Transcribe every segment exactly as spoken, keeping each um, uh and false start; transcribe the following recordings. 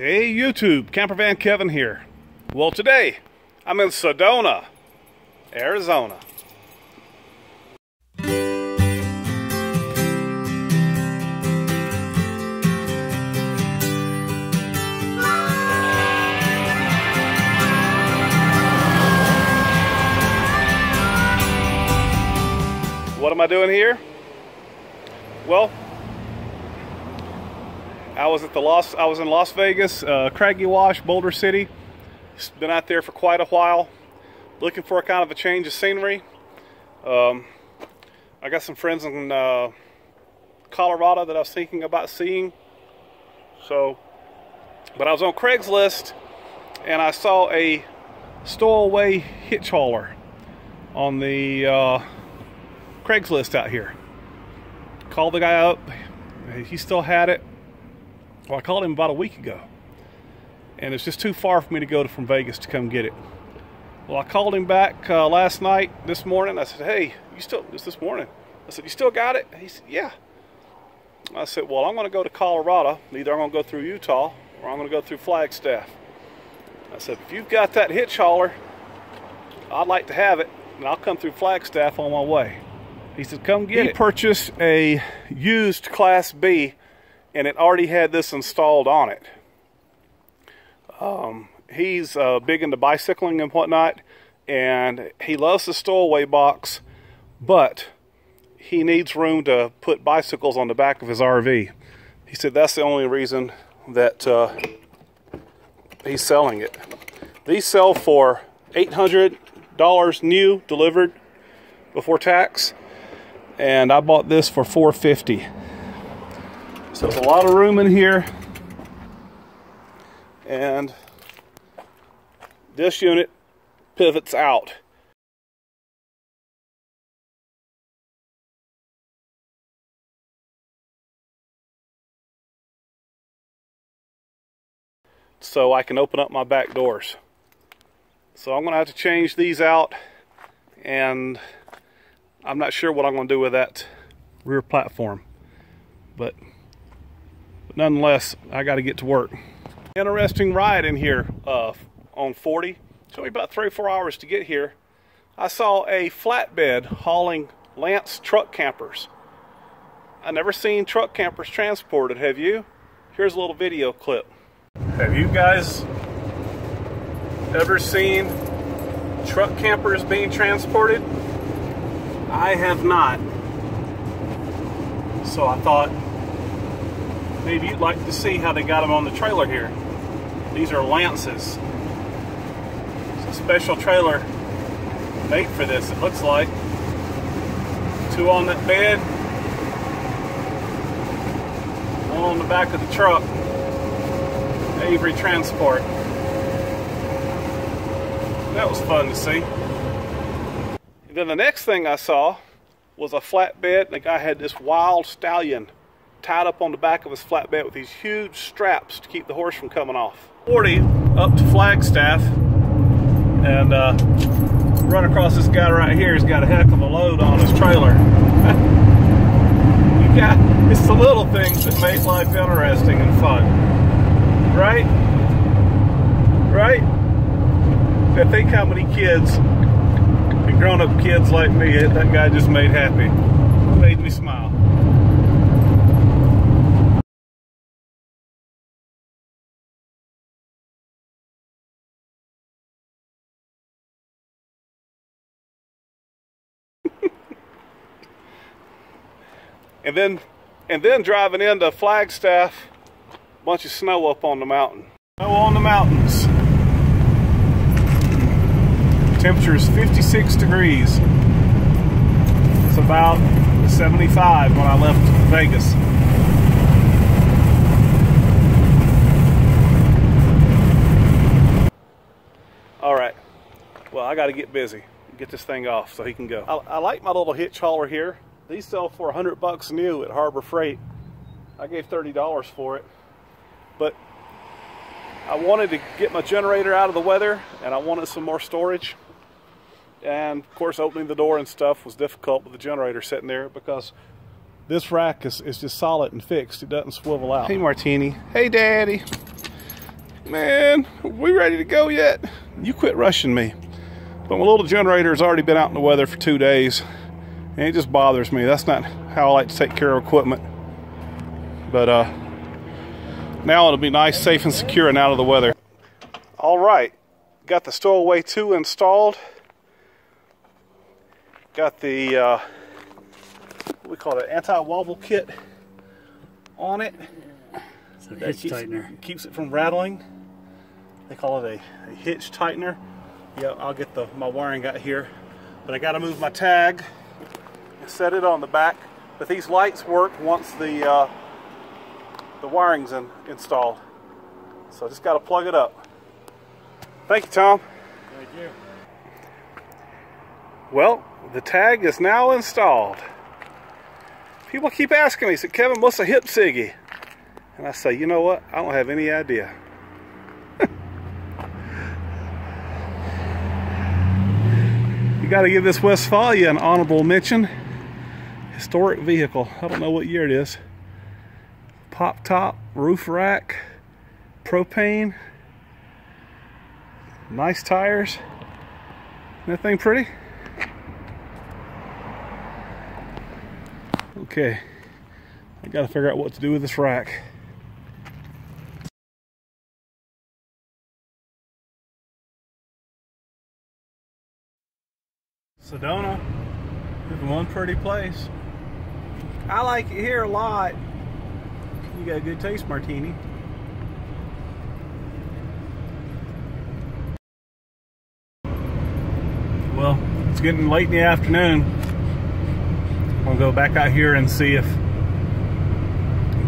Hey YouTube, Campervan Kevin here. Well, today I'm in Sedona, Arizona. What am I doing here? Well, I was at the Las, I was in Las Vegas, uh, Craggy Wash, Boulder City. Been out there for quite a while, looking for a kind of a change of scenery. Um, I got some friends in uh, Colorado that I was thinking about seeing. So, but I was on Craigslist and I saw a Stowaway hitch hauler on the uh, Craigslist out here. Called the guy up. He still had it. Well, I called him about a week ago, and it's just too far for me to go to, from Vegas to come get it. Well, I called him back uh, last night, this morning. I said, "Hey, you still?" It's this morning. I said, "You still got it?" He said, "Yeah." I said, "Well, I'm going to go to Colorado. Either I'm going to go through Utah or I'm going to go through Flagstaff." I said, "If you've got that hitch hauler, I'd like to have it, and I'll come through Flagstaff on my way." He said, "Come get it." He purchased a used Class B. And it already had this installed on it. Um, he's uh, big into bicycling and whatnot, and he loves the Stowaway box, but he needs room to put bicycles on the back of his R V. He said that's the only reason that uh, he's selling it. These sell for eight hundred dollars new, delivered before tax, and I bought this for four hundred fifty dollars. So there's a lot of room in here, and this unit pivots out. So I can open up my back doors. So I'm going to have to change these out, and I'm not sure what I'm going to do with that rear platform. But... But nonetheless, I got to get to work. Interesting ride in here uh, on forty. It took me about three or four hours to get here. I saw a flatbed hauling Lance truck campers. I've never seen truck campers transported, have you? Here's a little video clip. Have you guys ever seen truck campers being transported? I have not. So I thought, maybe you'd like to see how they got them on the trailer here. These are Lances. It's a special trailer made for this, it looks like. Two on that bed. One on the back of the truck. Avery Transport. That was fun to see. And then the next thing I saw was a flatbed, and the guy had this wild stallion tied up on the back of his flatbed with these huge straps to keep the horse from coming off. forty up to Flagstaff, and uh, run across this guy right here. He's got a heck of a load on his trailer. You got, it's the little things that make life interesting and fun, right? Right? I think how many kids, grown-up kids like me, that guy just made happy, made me smile. And then, and then driving into Flagstaff, a bunch of snow up on the mountain. Snow on the mountains. Temperature is fifty-six degrees. It's about seventy-five when I left Vegas. All right. Well, I got to get busy. Get this thing off so he can go. I, I like my little hitch hauler here. These sell for a hundred bucks new at Harbor Freight. I gave thirty dollars for it. But I wanted to get my generator out of the weather, and I wanted some more storage. And of course, opening the door and stuff was difficult with the generator sitting there because this rack is, is just solid and fixed. It doesn't swivel out. Hey, Martini. Hey, Daddy. man, are we ready to go yet? You quit rushing me. But my little generator has already been out in the weather for two days, and it just bothers me. That's not how I like to take care of equipment. But uh, now it'll be nice, safe, and secure and out of the weather. All right, got the Stowaway two installed. Got the, uh, what we call it, anti-wobble kit on it. It's a hitch tightener. It keeps it from rattling. They call it a, a hitch tightener. Yeah, I'll get the my wiring got here. But I got to move my tag and set it on the back. But these lights work once the, uh, the wiring's in, installed. So I just got to plug it up. Thank you, Tom. Thank you. Well, the tag is now installed. People keep asking me, say, Kevin, what's a hip ciggy? And I say, you know what? I don't have any idea. You got to give this Westfalia an honorable mention. Historic vehicle. I don't know what year it is. Pop top, roof rack, propane, nice tires. Isn't that thing pretty? Okay, I gotta figure out what to do with this rack. Sedona is one pretty place. I like it here a lot. You got a good taste, Martini. Well, it's getting late in the afternoon. I'll go back out here and see if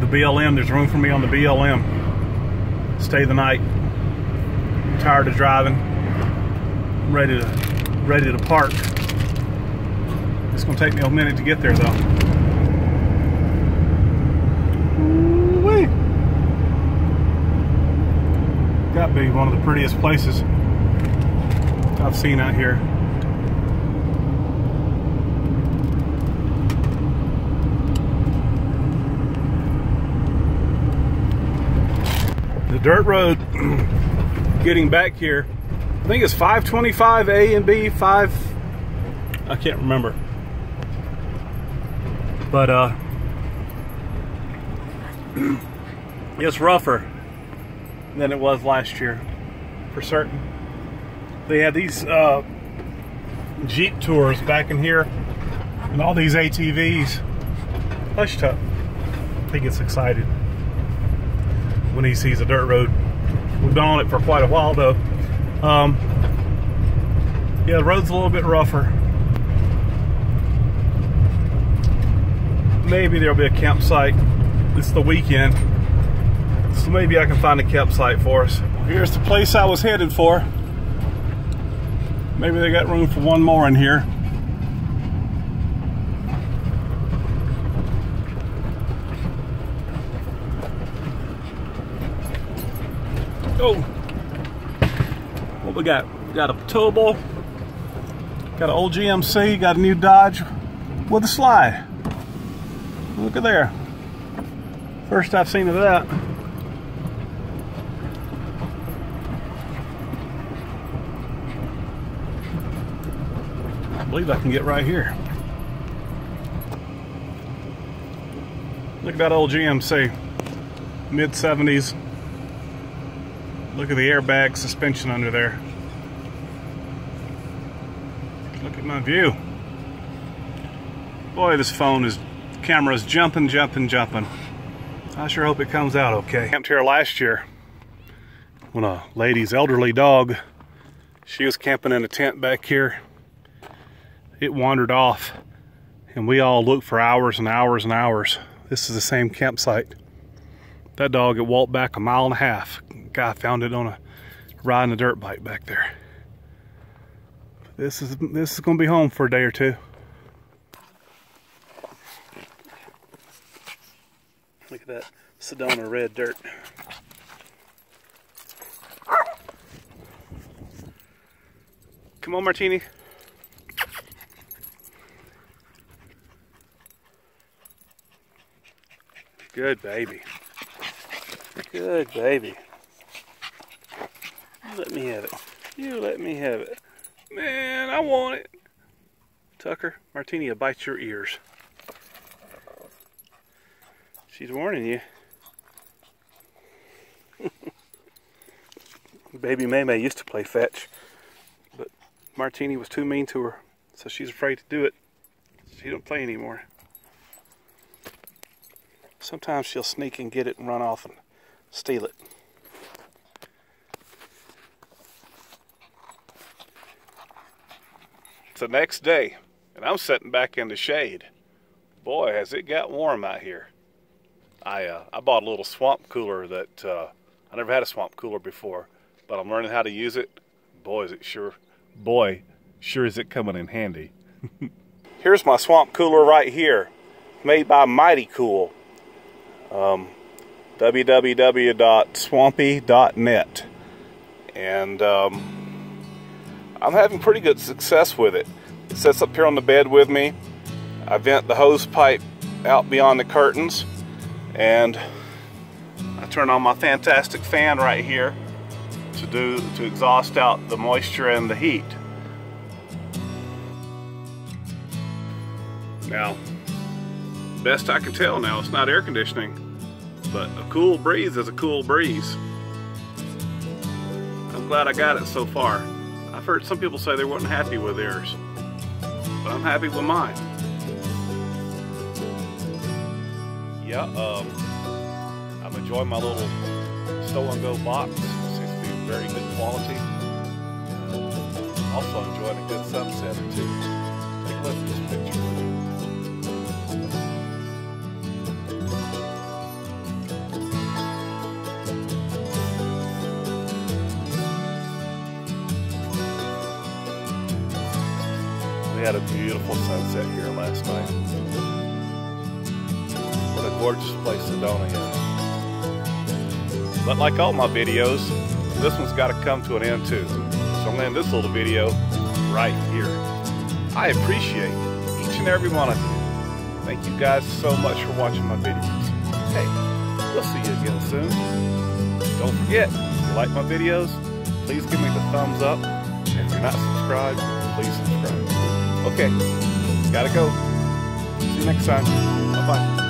the B L M, there's room for me on the B L M. Stay the night. I'm tired of driving. I'm ready to, ready to park. It's gonna take me a minute to get there though. Ooh-wee. Gotta be one of the prettiest places I've seen out here. The dirt road getting back here, I think it's five twenty-five A and B, five, I can't remember, but uh it's rougher than it was last year for certain. They had these uh Jeep tours back in here and all these A T Vs. Hushed up. He gets excited when he sees a dirt road. We've been on it for quite a while though. Um, yeah, the road's a little bit rougher. Maybe there'll be a campsite. It's the weekend, so maybe I can find a campsite for us. Here's the place I was headed for. Maybe they got room for one more in here. Oh, what we got? We got a towable, got an old G M C, got a new Dodge with a slide. Look at there. First I've seen of that. I believe I can get right here. Look at that old G M C, mid seventies. Look at the airbag suspension under there. Look at my view. Boy, this phone is, camera's jumping, jumping, jumping. I sure hope it comes out okay. I camped here last year when a lady's elderly dog, she was camping in a tent back here. It wandered off and we all looked for hours and hours and hours. This is the same campsite. That dog had walked back a mile and a half. Guy found it on a riding a dirt bike back there. This is this is gonna be home for a day or two. Look at that Sedona red dirt. Come on, Martini. Good baby. Good baby. You let me have it. You let me have it. Man, I want it. Tucker, Martinia bites your ears. She's warning you. Baby Maymay used to play fetch, but Martini was too mean to her, so she's afraid to do it. She don't play anymore. Sometimes she'll sneak and get it and run off and steal it. It's the next day, and I'm sitting back in the shade. Boy, has it got warm out here. I, uh, I bought a little swamp cooler that uh, I never had a swamp cooler before, but I'm learning how to use it. Boy, is it sure. Boy, sure is it coming in handy. Here's my swamp cooler right here, made by Mightykool. Um, w w w dot swampy dot net. And um, I'm having pretty good success with it. It sits up here on the bed with me. I vent the hose pipe out beyond the curtains. And I turn on my fantastic fan right here to do to exhaust out the moisture and the heat. Now, best I can tell now, it's not air conditioning, but a cool breeze is a cool breeze. I'm glad I got it so far. I've heard some people say they weren't happy with theirs, but I'm happy with mine. Yeah, um, I'm enjoying my little stow-and-go box. It seems to be very good quality. Also enjoying a good sunset or two. Take a look at this picture. We had a beautiful sunset here last night. What a gorgeous place Sedona is. But like all my videos, this one's got to come to an end too. So I'm going to end this little video right here. I appreciate each and every one of you. Thank you guys so much for watching my videos. Hey, we'll see you again soon. Don't forget, if you like my videos, please give me the thumbs up. And if you're not subscribed, please subscribe. Okay, gotta go. See you next time. Bye-bye.